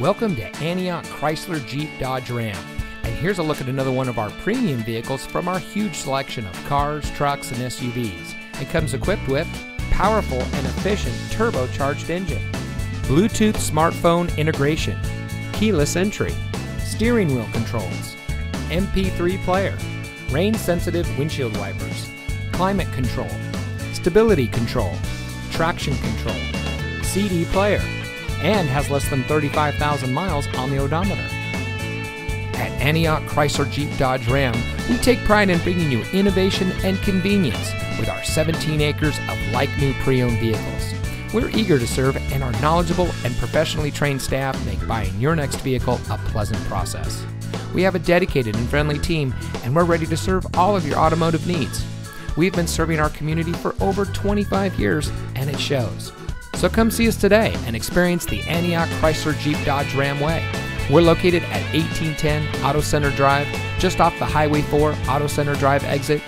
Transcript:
Welcome to Antioch Chrysler Jeep Dodge Ram, and here's a look at another one of our premium vehicles from our huge selection of cars, trucks, and SUVs. It comes equipped with powerful and efficient turbocharged engine, Bluetooth smartphone integration, keyless entry, steering wheel controls, MP3 player, rain-sensitive windshield wipers, climate control, stability control, traction control, CD player, and has less than 35,000 miles on the odometer. At Antioch Chrysler Jeep Dodge Ram, we take pride in bringing you innovation and convenience with our 17 acres of like-new pre-owned vehicles. We're eager to serve, and our knowledgeable and professionally trained staff make buying your next vehicle a pleasant process. We have a dedicated and friendly team, and we're ready to serve all of your automotive needs. We've been serving our community for over 25 years, and it shows. So come see us today and experience the Antioch Chrysler Jeep Dodge Ram way. We're located at 1810 Auto Center Drive, just off the Highway 4 Auto Center Drive exit